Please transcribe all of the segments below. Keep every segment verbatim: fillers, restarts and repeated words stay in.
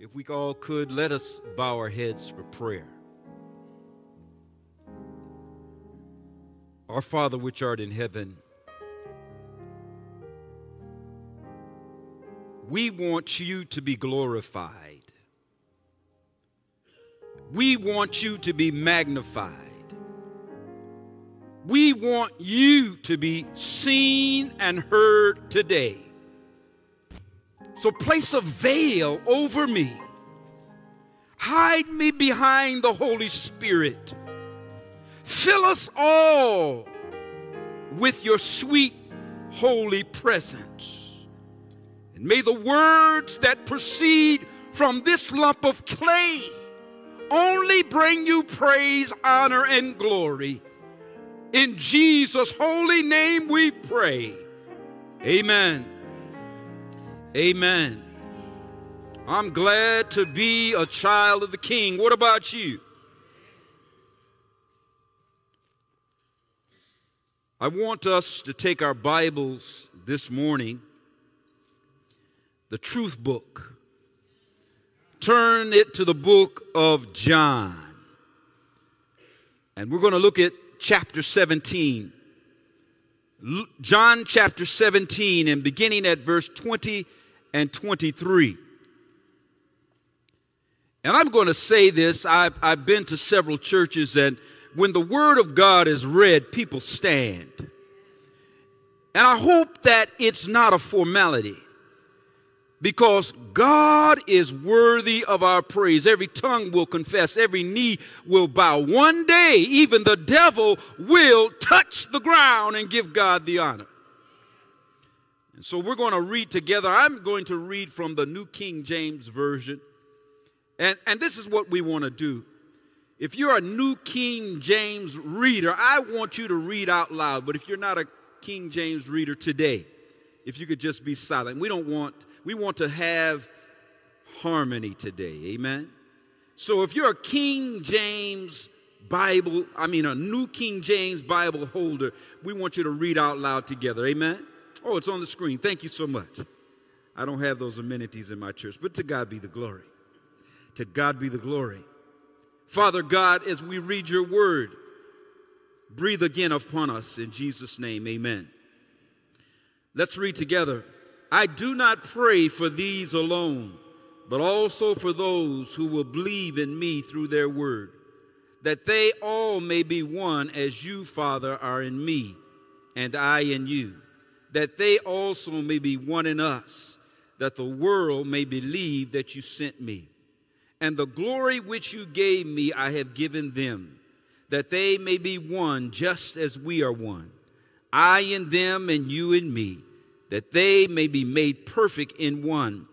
If we all could, let us bow our heads for prayer. Our Father which art in heaven, we want you to be glorified. We want you to be magnified. We want you to be seen and heard today. So place a veil over me. Hide me behind the Holy Spirit. Fill us all with your sweet, holy presence. And may the words that proceed from this lump of clay only bring you praise, honor, and glory. In Jesus' holy name we pray. Amen. Amen. I'm glad to be a child of the King. What about you? I want us to take our Bibles this morning, the Truth Book, turn it to the book of John. And we're going to look at chapter seventeen. John chapter seventeen, and beginning at verse twenty and twenty-three. And I'm going to say this, I've, I've been to several churches, and when the Word of God is read, people stand. And I hope that it's not a formality, because God is worthy of our praise. Every tongue will confess, every knee will bow. One day, even the devil will touch the ground and give God the honor. And so we're going to read together. I'm going to read from the New King James Version. And, and this is what we want to do. If you're a New King James reader, I want you to read out loud. But if you're not a King James reader today, if you could just be silent. We don't want, we want to have harmony today. Amen. So if you're a King James Bible, I mean a New King James Bible holder, we want you to read out loud together. Amen. Oh, it's on the screen. Thank you so much. I don't have those amenities in my church, but to God be the glory. To God be the glory. Father God, as we read your word, breathe again upon us in Jesus' name, amen. Let's read together. I do not pray for these alone, but also for those who will believe in me through their word, that they all may be one as you, Father, are in me, and I in you, that they also may be one in us, that the world may believe that you sent me. And the glory which you gave me I have given them, that they may be one just as we are one, I in them and you in me, that they may be made perfect in one,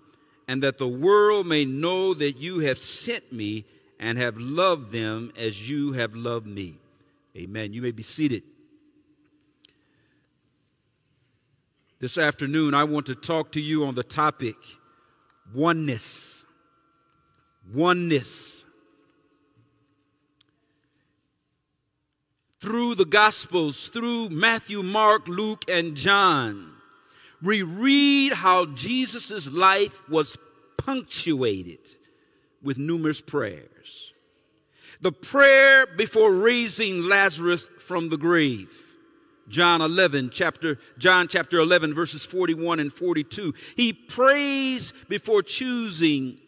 and that the world may know that you have sent me and have loved them as you have loved me. Amen. You may be seated. This afternoon, I want to talk to you on the topic, oneness. Oneness. Through the Gospels, through Matthew, Mark, Luke, and John, we read how Jesus' life was punctuated with numerous prayers. The prayer before raising Lazarus from the grave. John eleven, chapter, John chapter eleven, verses forty-one and forty-two. He prays before choosing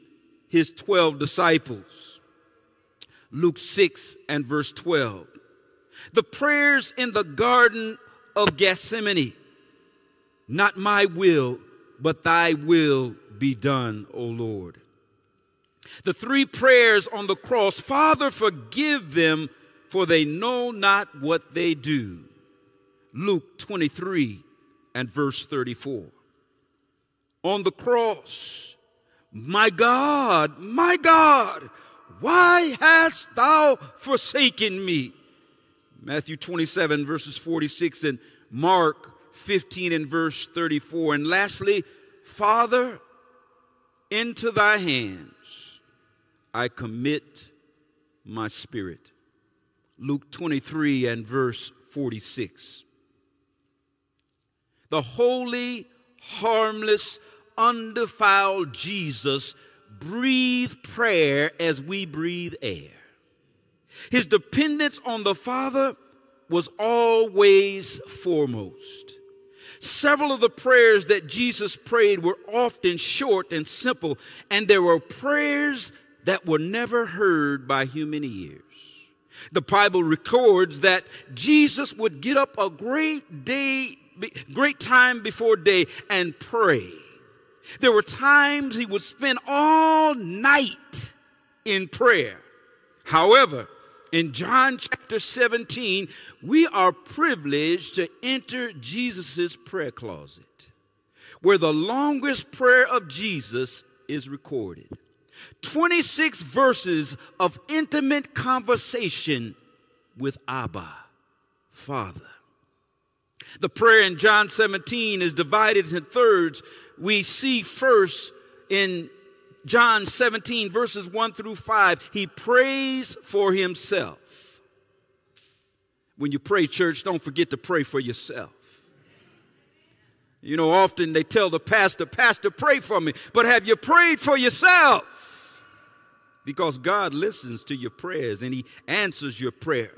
his twelve disciples. Luke six and verse twelve. The prayers in the Garden of Gethsemane. Not my will, but thy will be done, O Lord. The three prayers on the cross. Father, forgive them, for they know not what they do. Luke twenty-three and verse thirty-four. On the cross, my God, my God, why hast thou forsaken me? Matthew twenty-seven, verses forty-six, and Mark fifteen and verse thirty-four. And lastly, Father, into thy hands I commit my spirit. Luke twenty-three and verse forty-six. The holy, harmless, undefiled Jesus breathe prayer as we breathe air. His dependence on the Father was always foremost. Several of the prayers that Jesus prayed were often short and simple, and there were prayers that were never heard by human ears. The Bible records that Jesus would get up a great day, great time before day and pray. There were times he would spend all night in prayer. However, in John chapter seventeen, we are privileged to enter Jesus' prayer closet, where the longest prayer of Jesus is recorded. twenty-six verses of intimate conversation with Abba, Father. The prayer in John seventeen is divided in thirds. We see first in John seventeen, verses one through five, he prays for himself. When you pray, church, don't forget to pray for yourself. You know, often they tell the pastor, Pastor, pray for me. But have you prayed for yourself? Because God listens to your prayers and he answers your prayer.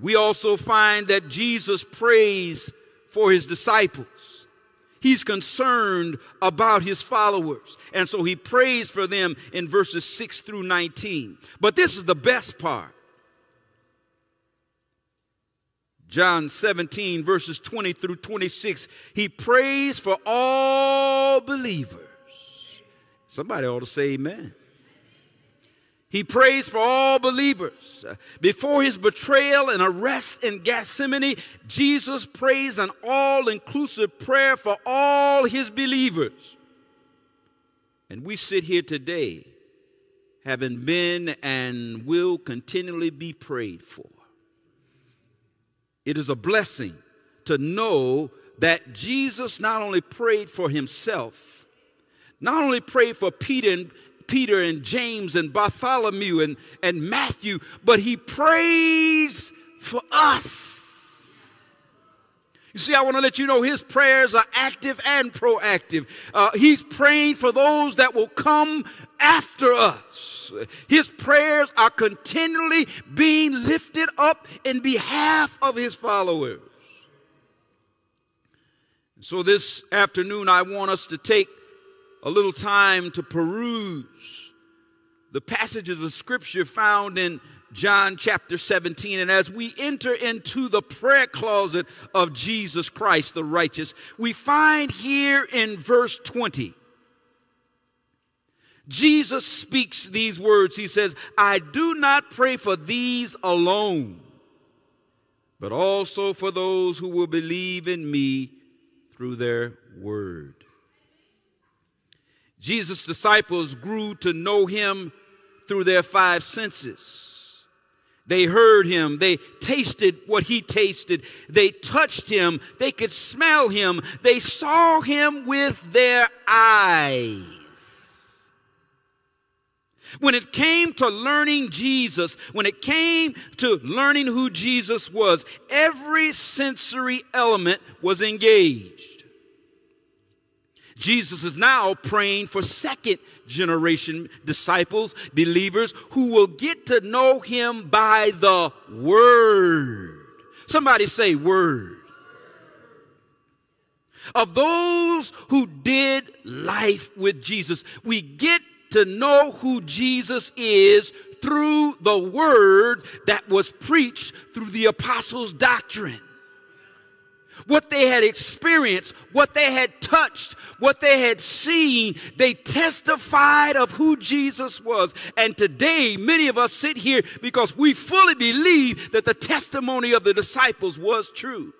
We also find that Jesus prays for his disciples. He's concerned about his followers, and so he prays for them in verses six through nineteen. But this is the best part. John seventeen, verses twenty through twenty-six, he prays for all believers. Somebody ought to say amen. He prays for all believers. Before his betrayal and arrest in Gethsemane, Jesus prays an all-inclusive prayer for all his believers. And we sit here today having been and will continually be prayed for. It is a blessing to know that Jesus not only prayed for himself, not only prayed for Peter and Peter and James and Bartholomew and, and Matthew, but he prays for us. You see, I want to let you know his prayers are active and proactive. Uh, he's praying for those that will come after us. His prayers are continually being lifted up in behalf of his followers. So this afternoon, I want us to take a little time to peruse the passages of Scripture found in John chapter seventeen. And as we enter into the prayer closet of Jesus Christ the righteous, we find here in verse twenty, Jesus speaks these words. He says, I do not pray for these alone, but also for those who will believe in me through their word. Jesus' disciples grew to know him through their five senses. They heard him. They tasted what he tasted. They touched him. They could smell him. They saw him with their eyes. When it came to learning Jesus, when it came to learning who Jesus was, every sensory element was engaged. Jesus is now praying for second generation disciples, believers, who will get to know him by the word. Somebody say word. Of those who did life with Jesus, we get to know who Jesus is through the word that was preached through the apostles' doctrine. What they had experienced, what they had touched, what they had seen, they testified of who Jesus was. And today, many of us sit here because we fully believe that the testimony of the disciples was true.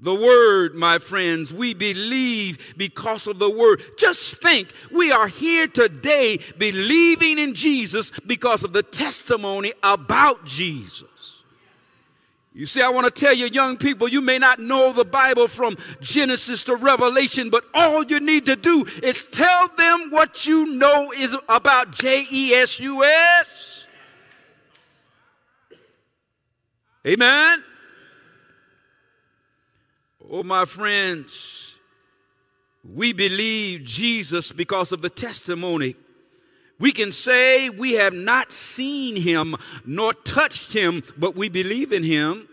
The word, my friends, we believe because of the word. Just think, we are here today believing in Jesus because of the testimony about Jesus. You see, I want to tell you, young people, you may not know the Bible from Genesis to Revelation, but all you need to do is tell them what you know is about J E S U S. Amen? Oh, my friends, we believe Jesus because of the testimony. We can say we have not seen him nor touched him, but we believe in him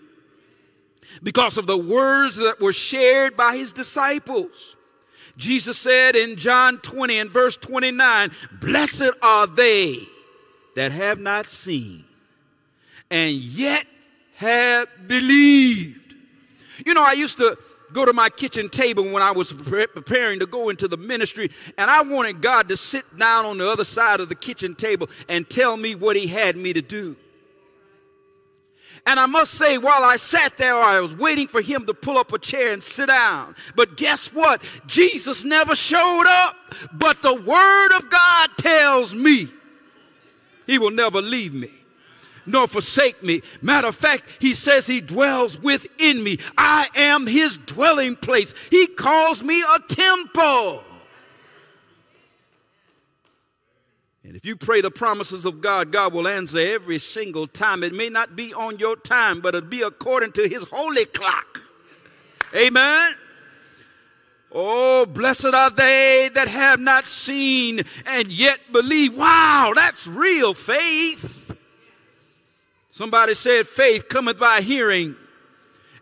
because of the words that were shared by his disciples. Jesus said in John twenty and verse twenty-nine, "Blessed are they that have not seen and yet have believed." You know, I used to go to my kitchen table when I was pre preparing to go into the ministry, and I wanted God to sit down on the other side of the kitchen table and tell me what he had me to do. And I must say, while I sat there, I was waiting for him to pull up a chair and sit down. But guess what? Jesus never showed up. But the word of God tells me he will never leave me nor forsake me. Matter of fact, he says he dwells within me. I am his dwelling place. He calls me a temple. And if you pray the promises of God, God will answer every single time. It may not be on your time, but it'll be according to his holy clock. Amen. Oh, blessed are they that have not seen and yet believe. Wow, that's real faith. Somebody said faith cometh by hearing,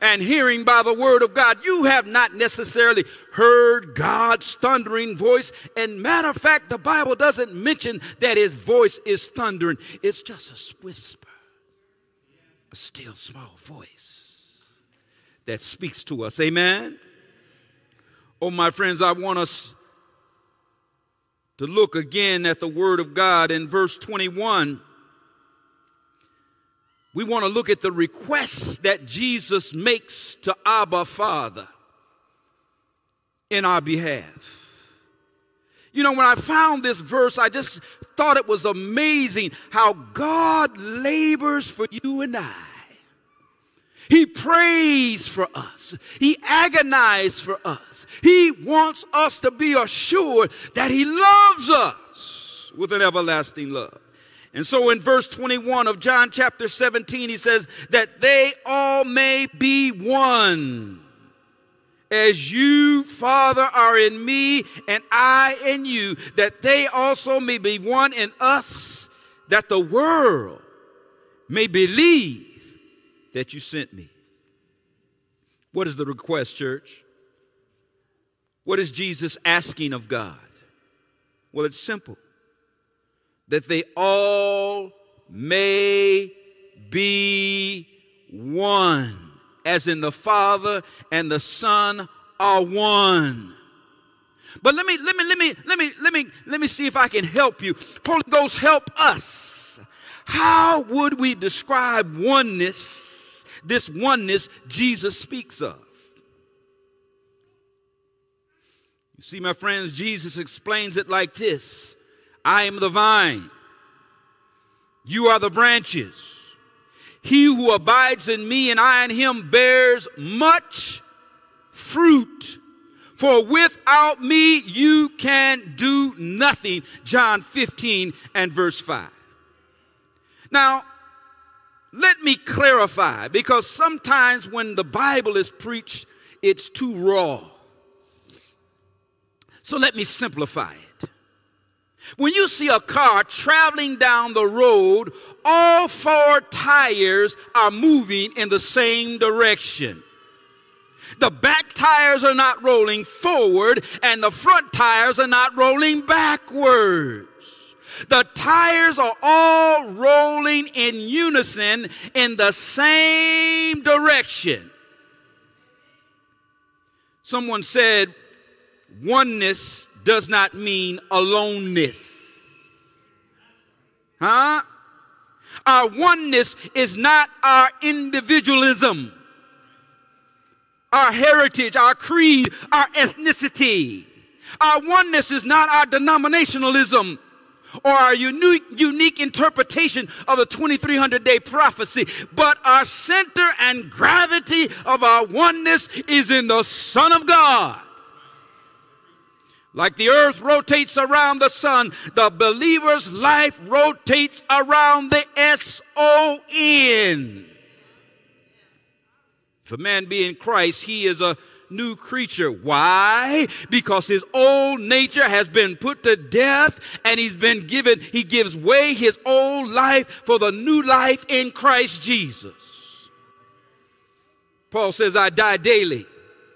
and hearing by the word of God. You have not necessarily heard God's thundering voice. And matter of fact, the Bible doesn't mention that his voice is thundering. It's just a whisper, a still small voice that speaks to us. Amen? Oh, my friends, I want us to look again at the word of God in verse twenty-one. We want to look at the requests that Jesus makes to Abba Father in our behalf. You know, when I found this verse, I just thought it was amazing how God labors for you and I. He prays for us. He agonizes for us. He wants us to be assured that he loves us with an everlasting love. And so in verse twenty-one of John chapter seventeen, he says that they all may be one, as you, Father, are in me and I in you, that they also may be one in us, that the world may believe that you sent me. What is the request, church? What is Jesus asking of God? Well, it's simple. That they all may be one, as in the Father and the Son are one. But let me, let me, let me, let me, let me, let me see if I can help you. Holy Ghost, help us. How would we describe oneness, this oneness Jesus speaks of? You see, my friends, Jesus explains it like this. I am the vine, you are the branches. He who abides in me and I in him bears much fruit. For without me you can do nothing. John fifteen and verse five. Now, let me clarify, because sometimes when the Bible is preached, it's too raw. So let me simplify it. When you see a car traveling down the road, all four tires are moving in the same direction. The back tires are not rolling forward, and the front tires are not rolling backwards. The tires are all rolling in unison in the same direction. Someone said, oneness does not mean aloneness. Huh? Our oneness is not our individualism, our heritage, our creed, our ethnicity. Our oneness is not our denominationalism or our unique, unique interpretation of a twenty-three hundred day prophecy, but our center and gravity of our oneness is in the Son of God. Like the earth rotates around the sun, the believer's life rotates around the S O N. If a man be in Christ, he is a new creature. Why? Because his old nature has been put to death, and he's been given, he gives way his old life for the new life in Christ Jesus. Paul says, I die daily.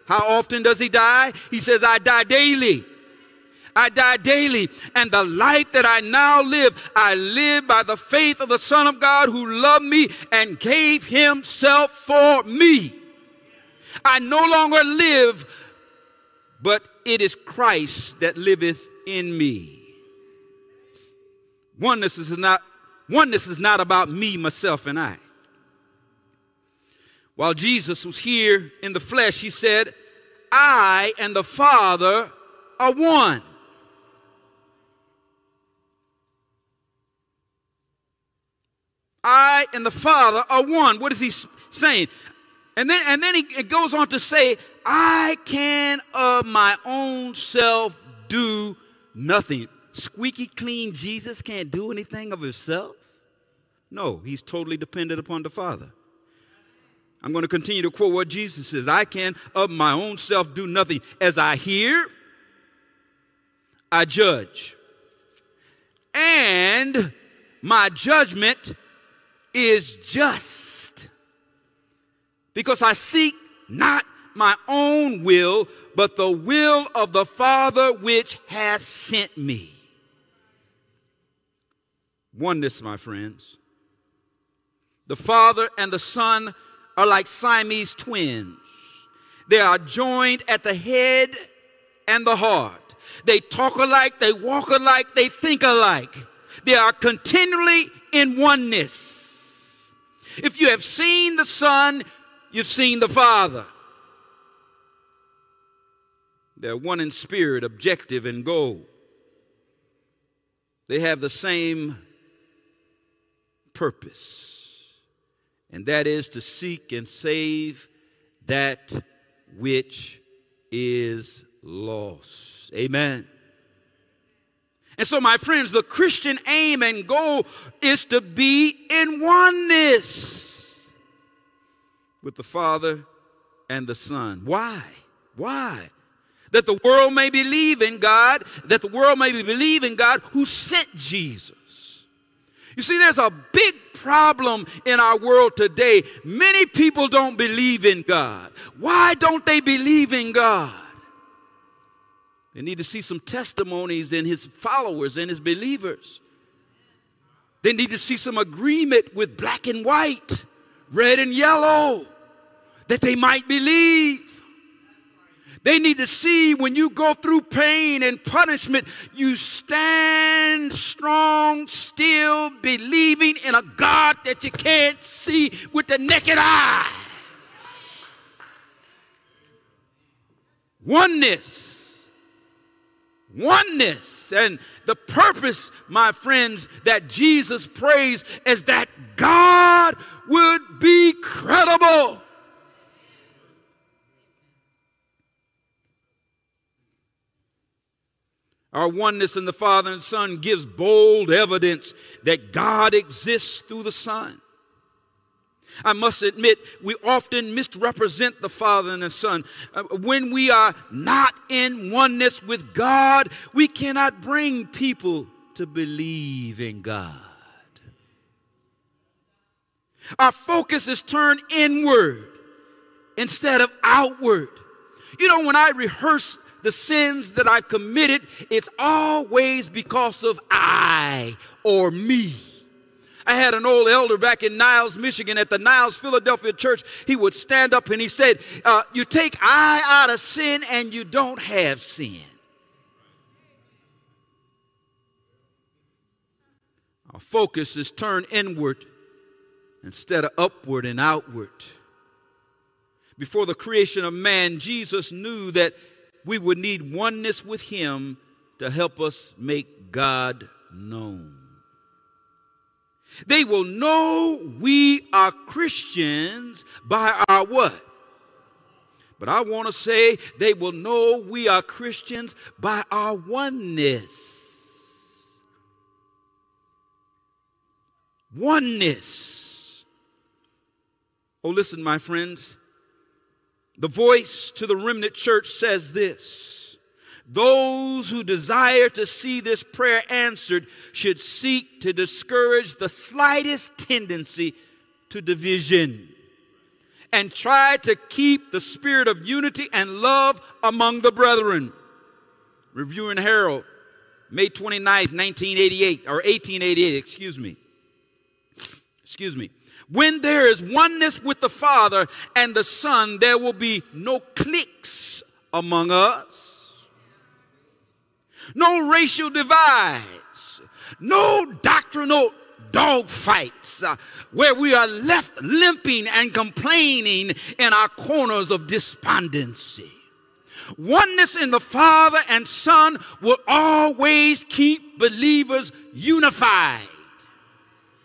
How often does he die? He says, I die daily. I die daily, and the life that I now live, I live by the faith of the Son of God who loved me and gave himself for me. I no longer live, but it is Christ that liveth in me. Oneness is not, oneness is not about me, myself, and I. While Jesus was here in the flesh, he said, I and the Father are one. I and the Father are one. What is he saying? And then, and then he goes on to say, I can of my own self do nothing. Squeaky clean Jesus can't do anything of himself? No, he's totally dependent upon the Father. I'm going to continue to quote what Jesus says. I can of my own self do nothing. As I hear, I judge. And my judgment is just, because I seek not my own will, but the will of the Father which hath sent me. Oneness, my friends. The Father and the Son are like Siamese twins. They are joined at the head and the heart. They talk alike, they walk alike, they think alike. They are continually in oneness. If you have seen the Son, you've seen the Father. They're one in spirit, objective, and goal. They have the same purpose, and that is to seek and save that which is lost. Amen. And so, my friends, the Christian aim and goal is to be in oneness with the Father and the Son. Why? Why? That the world may believe in God, that the world may believe in God who sent Jesus. You see, there's a big problem in our world today. Many people don't believe in God. Why don't they believe in God? They need to see some testimonies in his followers and his believers. They need to see some agreement with black and white, red and yellow, that they might believe. They need to see when you go through pain and punishment, you stand strong, still believing in a God that you can't see with the naked eye. Oneness. Oneness. And the purpose, my friends, that Jesus prays is that God would be credible. Our oneness in the Father and Son gives bold evidence that God exists through the Son. I must admit, we often misrepresent the Father and the Son. When we are not in oneness with God, we cannot bring people to believe in God. Our focus is turned inward instead of outward. You know, when I rehearse the sins that I've committed, it's always because of I or me. I had an old elder back in Niles, Michigan, at the Niles Philadelphia Church. He would stand up and he said, uh, you take I out of sin and you don't have sin. Our focus is turned inward instead of upward and outward. Before the creation of man, Jesus knew that we would need oneness with him to help us make God known. They will know we are Christians by our what? But I want to say they will know we are Christians by our oneness. Oneness. Oh, listen, my friends. The voice to the remnant church says this: those who desire to see this prayer answered should seek to discourage the slightest tendency to division and try to keep the spirit of unity and love among the brethren. Review and Herald, May twenty-ninth, nineteen eighty-eight, or eighteen eighty-eight, excuse me. Excuse me. When there is oneness with the Father and the Son, there will be no cliques among us, no racial divides, no doctrinal dogfights uh, where we are left limping and complaining in our corners of despondency. Oneness in the Father and Son will always keep believers unified,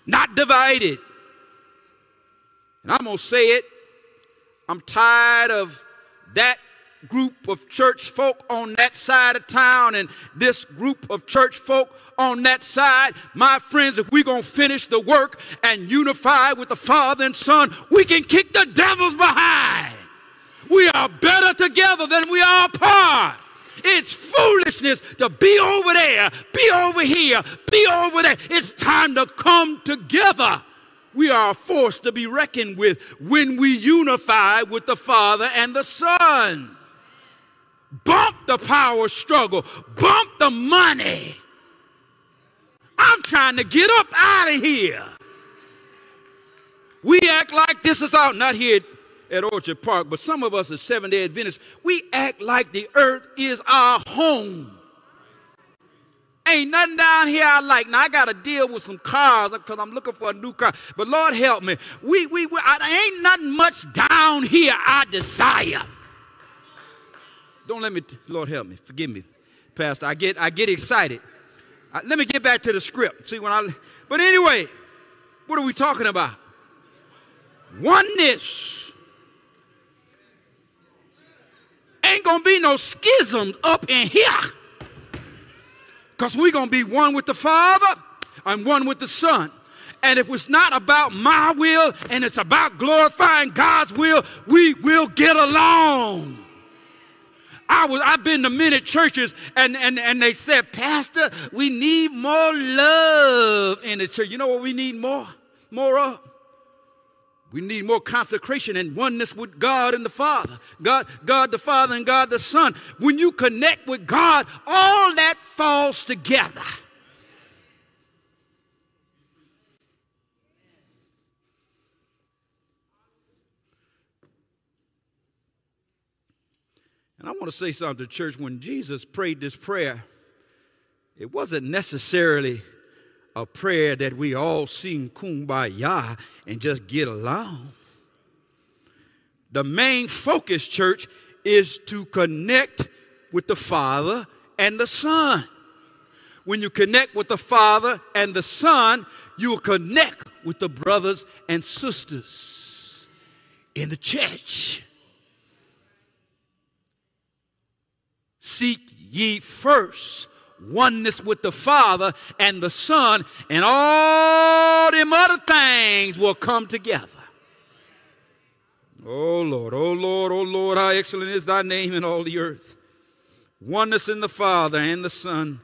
not divided. And I'm going to say it, I'm tired of that group of church folk on that side of town and this group of church folk on that side. My friends, if we're going to finish the work and unify with the Father and Son, we can kick the devils behind. We are better together than we are apart. It's foolishness to be over there, be over here, be over there. It's time to come together. We are a force to be reckoned with when we unify with the Father and the Son. Bump the power struggle. Bump the money. I'm trying to get up out of here. We act like this is out, not here at Orchard Park, but some of us as Seventh-day Adventists, we act like the earth is our home. Ain't nothing down here I like. Now, I got to deal with some cars because I'm looking for a new car. But Lord help me. We, we, we I, ain't nothing much down here I desire. Don't let me, Lord help me. Forgive me, Pastor. I get, I get excited. I, let me get back to the script. See, when I, but anyway, what are we talking about? Oneness. Ain't going to be no schisms up in here. Because we're going to be one with the Father and one with the Son. And if it's not about my will and it's about glorifying God's will, we will get along. I was, I've been to many churches and, and, and they said, Pastor, we need more love in the church. You know what we need more? More of? We need more consecration and oneness with God and the Father. God, God the Father and God the Son. When you connect with God, all that falls together. And I want to say something to church. When Jesus prayed this prayer, it wasn't necessarily a prayer that we all sing kumbaya and just get along. The main focus, church, is to connect with the Father and the Son. When you connect with the Father and the Son, you'll connect with the brothers and sisters in the church. Seek ye first oneness with the Father and the Son, and all them other things will come together. Oh Lord, oh Lord, oh Lord, how excellent is thy name in all the earth. Oneness in the Father and the Son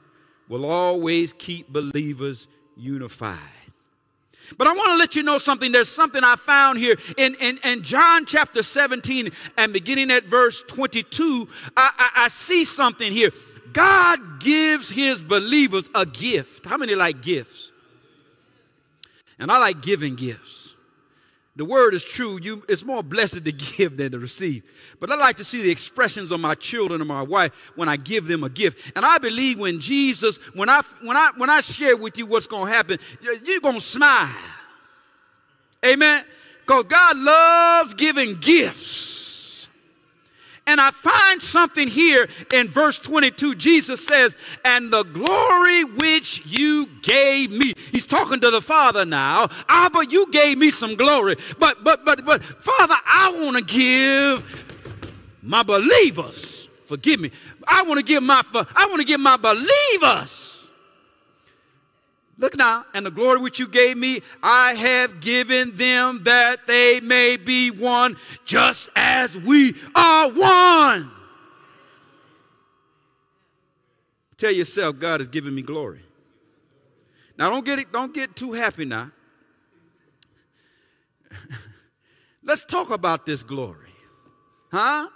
will always keep believers unified. But I want to let you know something. There's something I found here in, in, in John chapter seventeen and beginning at verse twenty-two. I, I, I see something here. God gives his believers a gift. How many like gifts? And I like giving gifts. The word is true. You, it's more blessed to give than to receive. But I like to see the expressions of my children and my wife when I give them a gift. And I believe when Jesus, when I, when I, when I share with you what's going to happen, you're going to smile. Amen? Because God loves giving gifts. And I find something here in verse twenty-two. Jesus says, and the glory which you gave me. He's talking to the Father now. Abba, you gave me some glory. But, but, but, but, Father, I want to give my believers. Forgive me. I want to give my, I want to give my believers Look now, and the glory which you gave me, I have given them that they may be one just as we are one. Tell yourself, God has given me glory. Now, don't get, it, don't get too happy now. Let's talk about this glory. Huh?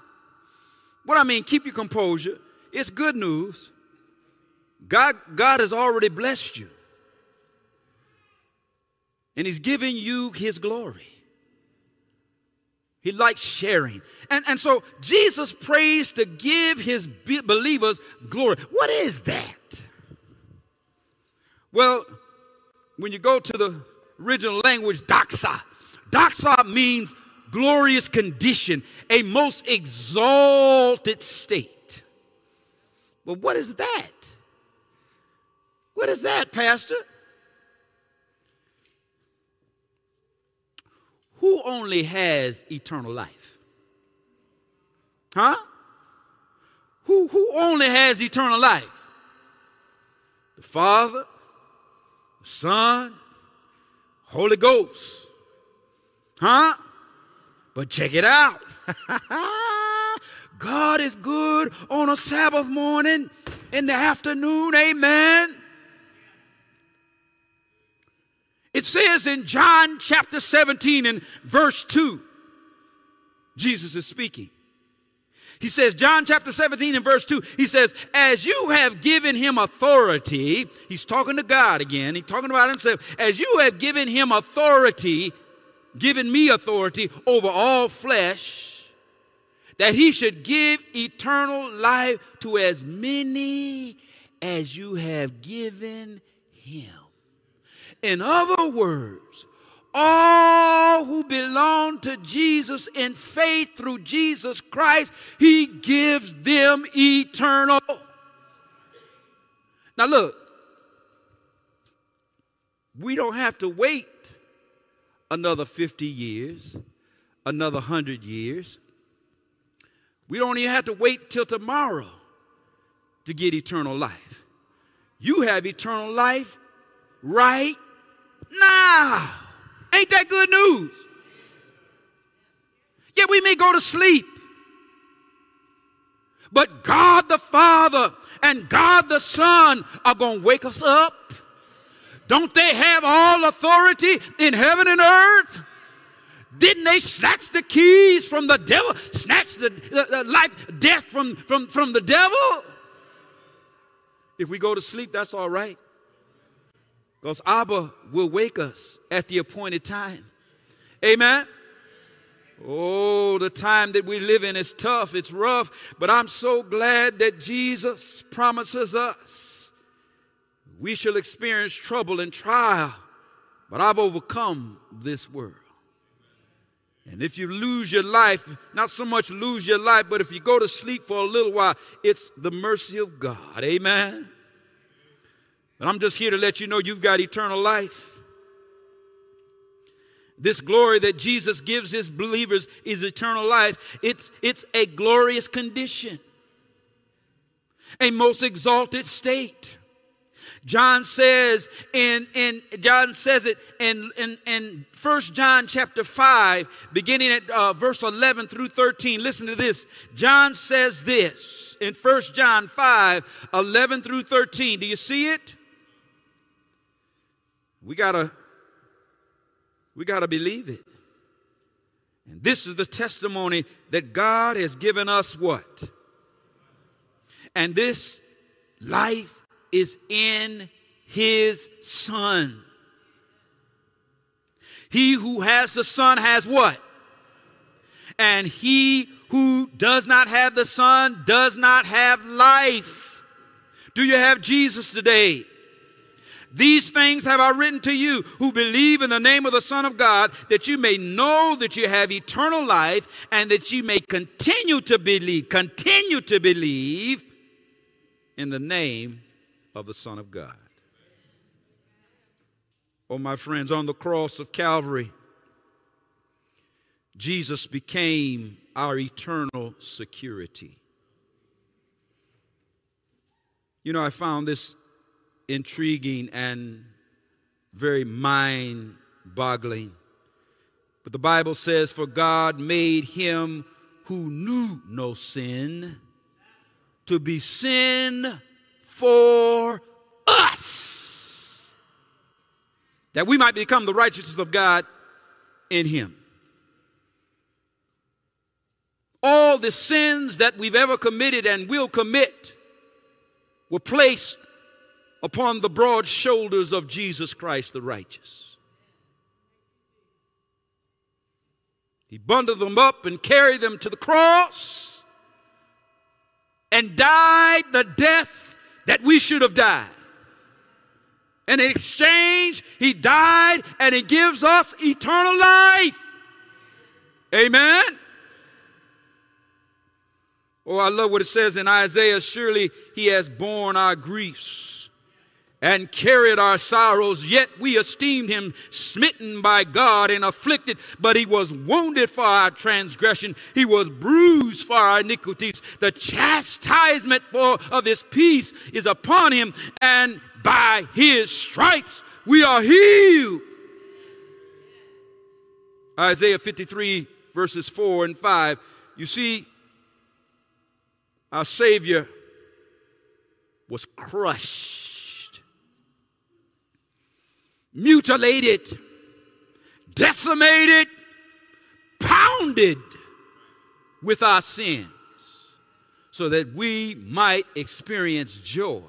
What I mean, keep your composure. It's good news. God, God has already blessed you. And he's giving you his glory. He likes sharing. And, and so Jesus prays to give his believers glory. What is that? Well, when you go to the original language, doxa. Doxa means glorious condition, a most exalted state. Well, what is that? What is that, Pastor? Who only has eternal life? Huh? Who, who only has eternal life? The Father, the Son, Holy Ghost. Huh? But check it out. God is good on a Sabbath morning, in the afternoon, amen. It says in John chapter seventeen and verse two, Jesus is speaking. He says, John chapter seventeen and verse two, he says, as you have given him authority, he's talking to God again, he's talking about himself, as you have given him authority, given me authority over all flesh, that he should give eternal life to as many as you have given him. In other words, all who belong to Jesus in faith through Jesus Christ, he gives them eternal. Now look, we don't have to wait another fifty years, another one hundred years. We don't even have to wait till tomorrow to get eternal life. You have eternal life right now. Ain't that good news? Yeah, we may go to sleep, but God the Father and God the Son are going to wake us up. Don't they have all authority in heaven and earth? Didn't they snatch the keys from the devil? Snatch the, the, the life, death from, from, from the devil? If we go to sleep, that's all right. Because Abba will wake us at the appointed time. Amen? Oh, the time that we live in is tough, it's rough, but I'm so glad that Jesus promises us we shall experience trouble and trial, but I've overcome this world. And if you lose your life, not so much lose your life, but if you go to sleep for a little while, it's the mercy of God. Amen? And I'm just here to let you know you've got eternal life. This glory that Jesus gives his believers is eternal life. It's, it's a glorious condition, a most exalted state. John says, in, in, John says it in, in, in First John chapter five, beginning at uh, verse eleven through thirteen. Listen to this. John says this in First John five, eleven through thirteen. Do you see it? We gotta, we gotta believe it. And this is the testimony that God has given us what? And this life is in his Son. He who has the Son has what? And he who does not have the Son does not have life. Do you have Jesus today? These things have I written to you who believe in the name of the Son of God, that you may know that you have eternal life, and that you may continue to believe, continue to believe in the name of the Son of God. Oh, my friends, on the cross of Calvary, Jesus became our eternal security. You know, I found this intriguing and very mind-boggling. But the Bible says, for God made him who knew no sin to be sin for us, that we might become the righteousness of God in him. All the sins that we've ever committed and will commit were placed upon the broad shoulders of Jesus Christ the righteous. He bundled them up and carried them to the cross and died the death that we should have died. And in exchange, he died and he gives us eternal life. Amen? Oh, I love what it says in Isaiah. Surely he has borne our griefs and carried our sorrows, yet we esteemed him smitten by God and afflicted. But he was wounded for our transgression. He was bruised for our iniquities. The chastisement for, of his peace is upon him, and by his stripes we are healed. Isaiah fifty-three, verses four and five. You see, our Savior was crushed, mutilated, decimated, pounded with our sins so that we might experience joy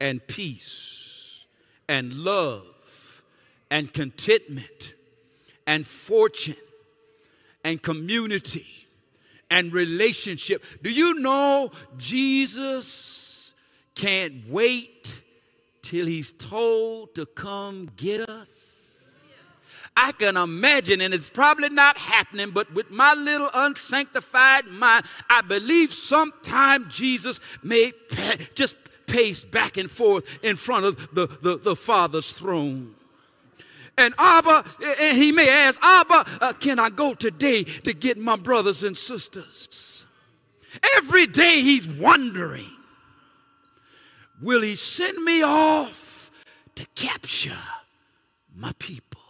and peace and love and contentment and fortune and community and relationship. Do you know Jesus can't wait till he's told to come get us? I can imagine, and it's probably not happening, but with my little unsanctified mind, I believe sometime Jesus may just pace back and forth in front of the, the, the Father's throne. And Abba, and he may ask, Abba, uh, can I go today to get my brothers and sisters? Every day he's wondering, will he send me off to capture my people?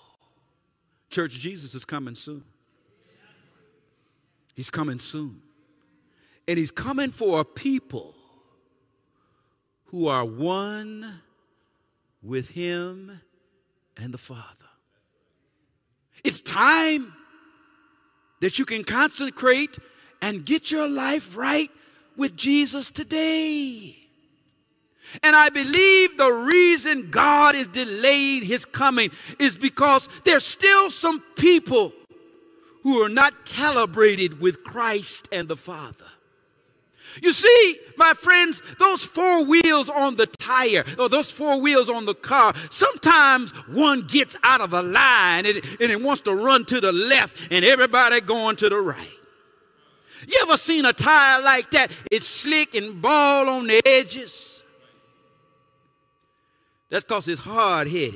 Church, Jesus is coming soon. He's coming soon. And he's coming for a people who are one with him and the Father. It's time that you can consecrate and get your life right with Jesus today. And I believe the reason God is delaying his coming is because there's still some people who are not calibrated with Christ and the Father. You see, my friends, those four wheels on the tire, or those four wheels on the car, sometimes one gets out of a line and, and it wants to run to the left and everybody going to the right. You ever seen a tire like that? It's slick and bald on the edges. That's because it's hard-headed.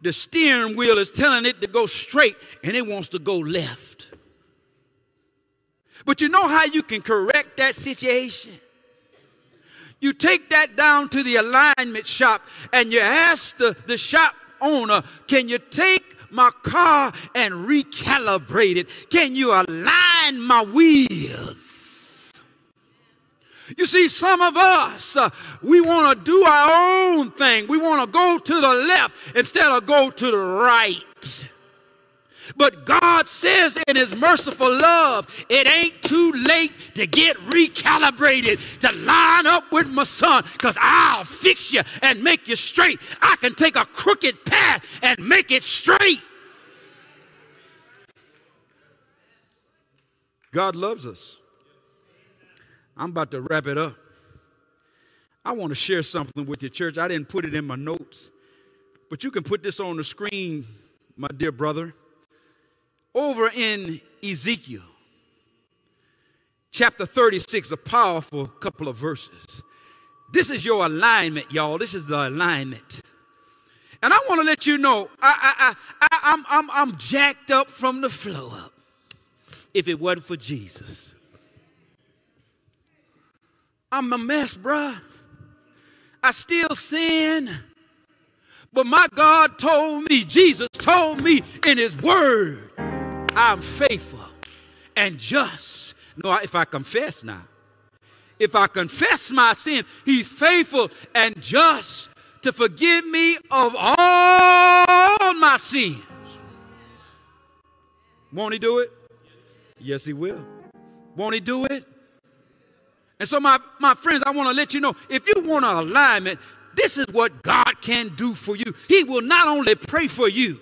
The steering wheel is telling it to go straight and it wants to go left. But you know how you can correct that situation? You take that down to the alignment shop and you ask the, the shop owner, can you take my car and recalibrate it? Can you align my wheels? You see, some of us, uh, we want to do our own thing. We want to go to the left instead of go to the right. But God says in his merciful love, it ain't too late to get recalibrated, to line up with my son, because I'll fix you and make you straight. I can take a crooked path and make it straight. God loves us. I'm about to wrap it up. I want to share something with you, church. I didn't put it in my notes, but you can put this on the screen, my dear brother. Over in Ezekiel, chapter thirty-six, a powerful couple of verses. This is your alignment, y'all. This is the alignment. And I want to let you know, I, I, I, I'm, I'm, I'm jacked up from the flow up if it wasn't for Jesus. I'm a mess, bruh. I still sin. But my God told me, Jesus told me in his word, I'm faithful and just. No, if I confess now, if I confess my sins, he's faithful and just to forgive me of all my sins. Won't he do it? Yes, he will. Won't he do it? And so, my, my friends, I want to let you know, if you want an alignment, this is what God can do for you. He will not only pray for you,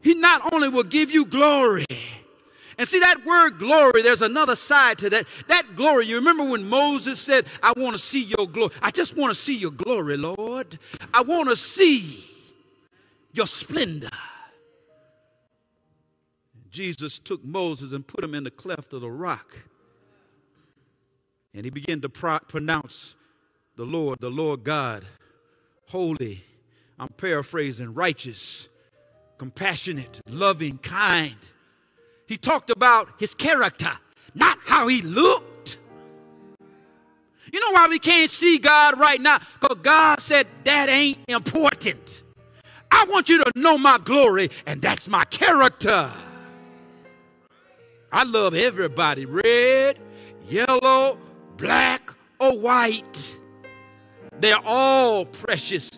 he not only will give you glory. And see, that word glory, there's another side to that. That glory, you remember when Moses said, I want to see your glory. I just want to see your glory, Lord. I want to see your splendor. Jesus took Moses and put him in the cleft of the rock. And he began to pro pronounce the Lord, the Lord God, holy, I'm paraphrasing, righteous, compassionate, loving, kind. He talked about his character, not how he looked. You know why we can't see God right now? Because God said, that ain't important. I want you to know my glory, and that's my character. I love everybody, red, yellow, black, or white. They're all precious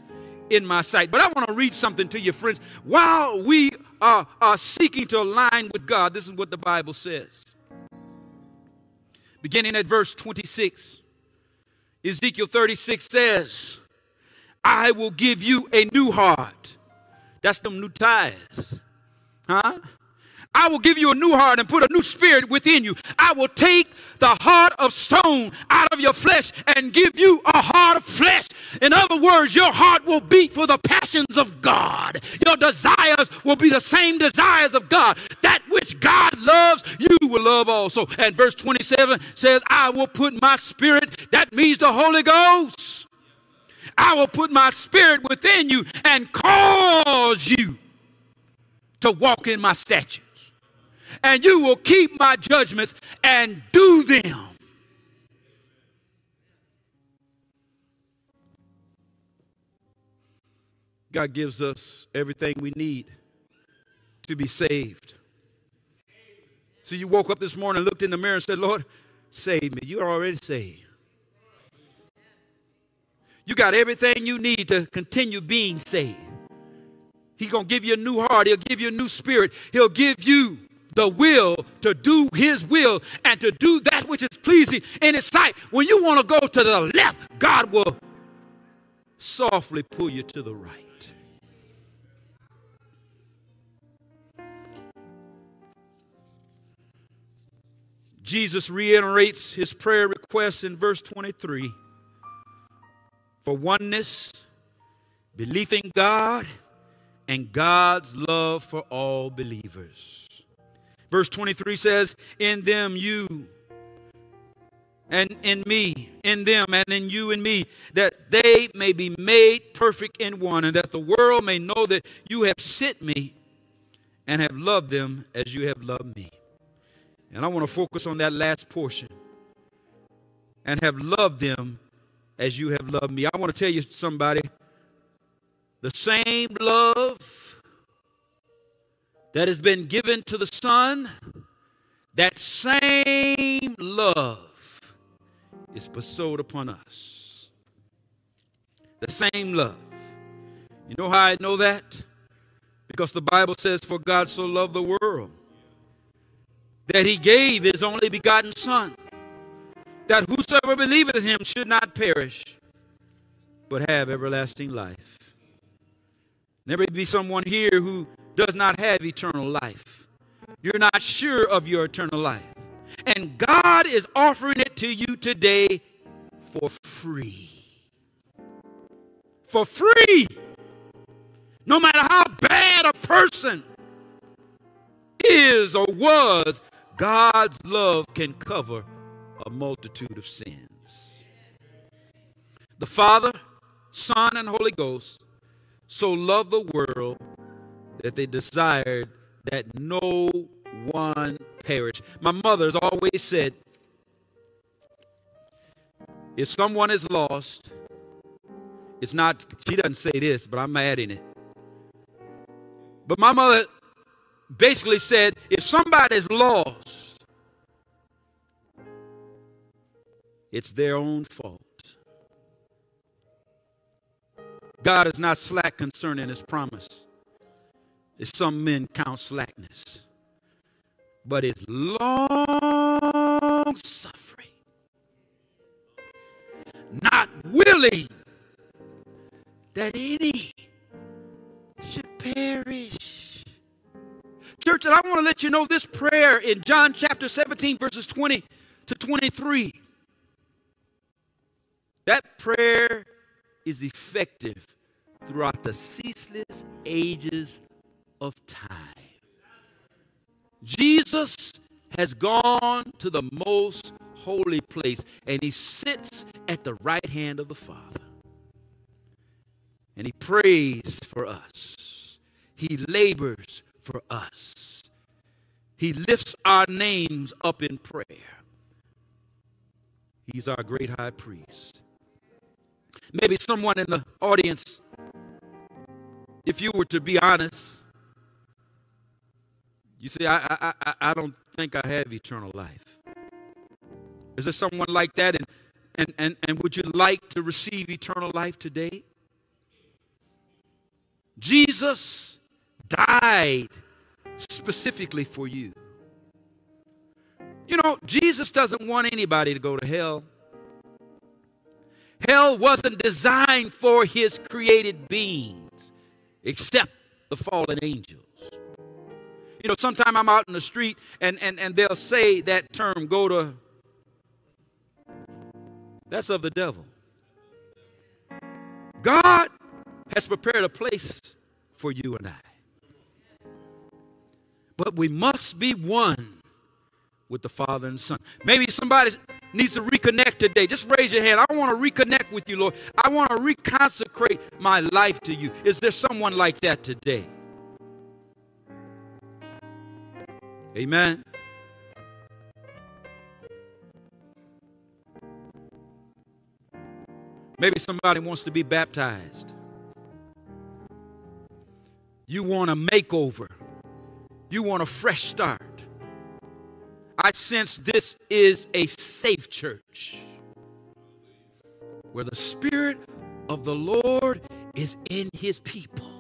in my sight. But I want to read something to you, friends. While we are, are seeking to align with God, this is what the Bible says. Beginning at verse twenty-six, Ezekiel thirty-six says, I will give you a new heart. That's them new tires. Huh? I will give you a new heart and put a new spirit within you. I will take the heart of stone out of your flesh and give you a heart of flesh. In other words, your heart will beat for the passions of God. Your desires will be the same desires of God. That which God loves, you will love also. And verse twenty-seven says, I will put my spirit, that means the Holy Ghost. I will put my spirit within you and cause you to walk in my statutes. And you will keep my judgments and do them. God gives us everything we need to be saved. So you woke up this morning, looked in the mirror and said, Lord, save me. You're already saved. You got everything you need to continue being saved. He's going to give you a new heart. He'll give you a new spirit. He'll give you the will to do his will and to do that which is pleasing in his sight. When you want to go to the left, God will softly pull you to the right. Jesus reiterates his prayer request in verse twenty-three for oneness, belief in God, and God's love for all believers. Verse twenty-three says, in them you and in me, in them and in you and me, that they may be made perfect in one, and that the world may know that you have sent me and have loved them as you have loved me. And I want to focus on that last portion. And have loved them as you have loved me. I want to tell you, somebody, the same love that has been given to the Son, that same love is bestowed upon us. The same love. You know how I know that? Because the Bible says, for God so loved the world, that he gave his only begotten Son, that whosoever believeth in him should not perish, but have everlasting life. There may be someone here who does not have eternal life. You're not sure of your eternal life. And God is offering it to you today for free. For free. No matter how bad a person is or was, God's love can cover a multitude of sins. The Father, Son, and Holy Ghost so loved the world that they desired that no one perish. My mother has always said, if someone is lost, It's not, she doesn't say this, but I'm adding it. But my mother basically said, if somebody's lost, it's their own fault. God is not slack concerning his promise, as some men count slackness, but it's long suffering, not willing that any should perish. Church, and I want to let you know this prayer in John chapter seventeen, verses twenty to twenty-three. That prayer is effective throughout the ceaseless ages of time. Jesus has gone to the most holy place, and he sits at the right hand of the Father. And he prays for us. He labors for us. He lifts our names up in prayer. He's our great high priest. Maybe someone in the audience, if you were to be honest, you say, I, I, I, I don't think I have eternal life. Is there someone like that? And, and, and, and would you like to receive eternal life today? Jesus died specifically for you. You know, Jesus doesn't want anybody to go to hell. Hell wasn't designed for his created beings, except the fallen angels. You know, sometime I'm out in the street and, and, and they'll say that term, go to, that's of the devil. God has prepared a place for you and I. But we must be one with the Father and Son. Maybe somebody needs to reconnect today. Just raise your hand. I want to reconnect with you, Lord. I want to reconsecrate my life to you. Is there someone like that today? Amen. Maybe somebody wants to be baptized. You want a makeover. You want a fresh start. I sense this is a safe church where the Spirit of the Lord is in his people.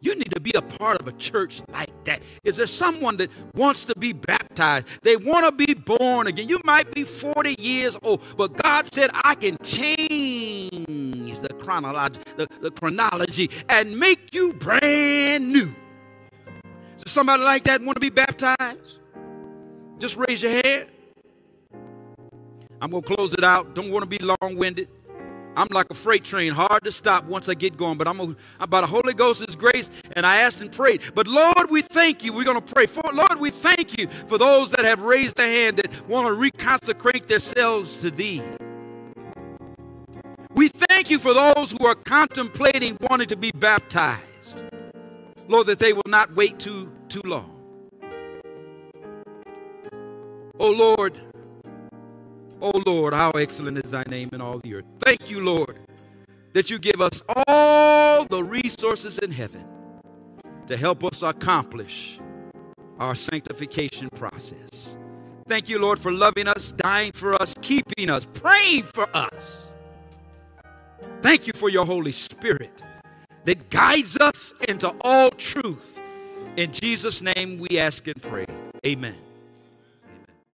You need to be a part of a church like that. Is there someone that wants to be baptized? They want to be born again. You might be forty years old, but God said, I can change the chronology, the, the chronology and make you brand new. Does somebody like that want to be baptized? Just raise your hand. I'm going to close it out. Don't want to be long-winded. I'm like a freight train, hard to stop once I get going. But I'm, a, I'm by the Holy Ghost's grace, and I asked and prayed. But Lord, we thank you. We're going to pray. For, Lord, we thank you for those that have raised their hand that want to reconsecrate themselves to thee. We thank you for those who are contemplating wanting to be baptized. Lord, that they will not wait too, too long. Oh, Lord. Oh, Lord, how excellent is thy name in all the earth. Thank you, Lord, that you give us all the resources in heaven to help us accomplish our sanctification process. Thank you, Lord, for loving us, dying for us, keeping us, praying for us. Thank you for your Holy Spirit that guides us into all truth. In Jesus' name we ask and pray. Amen.